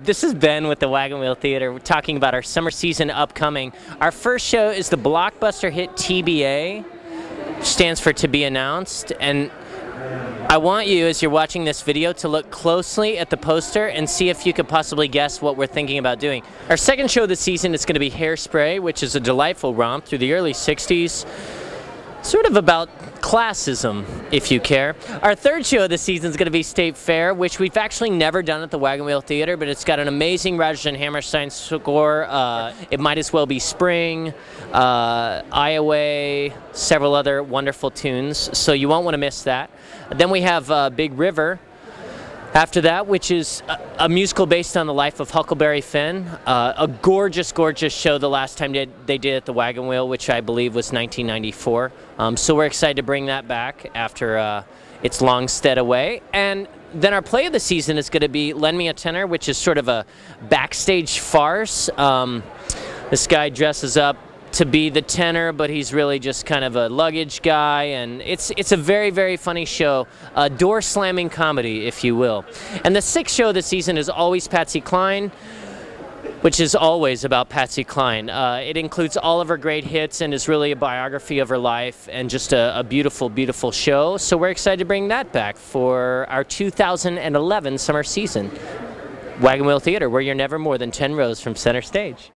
This is Ben with the Wagon Wheel Theater. We're talking about our summer season upcoming. Our first show is the blockbuster hit TBA, stands for To Be Announced, and I want you, as you're watching this video, to look closely at the poster and see if you could possibly guess what we're thinking about doing. Our second show this season is going to be Hairspray, which is a delightful romp through the early 60s, sort of about classism, if you care. Our third show this season is going to be State Fair, which we've actually never done at the Wagon Wheel Theater, but it's got an amazing Rodgers and Hammerstein score. It might as well be spring, Iowa, several other wonderful tunes, so you won't want to miss that. Then we have Big River after that, which is a musical based on the life of Huckleberry Finn. A gorgeous, gorgeous show the last time they did at the Wagon Wheel, which I believe was 1994. So we're excited to bring that back after it's long stead away. And then our play of the season is going to be Lend Me a Tenor, which is sort of a backstage farce. This guy dresses up to be the tenor, but he's really just kind of a luggage guy, and it's a very, very funny show, a door-slamming comedy, if you will. And the sixth show this season is always Patsy Cline, which is always about Patsy Cline. It includes all of her great hits and is really a biography of her life, and just a beautiful, beautiful show. So we're excited to bring that back for our 2011 summer season. Wagon Wheel Theater, where you're never more than 10 rows from center stage.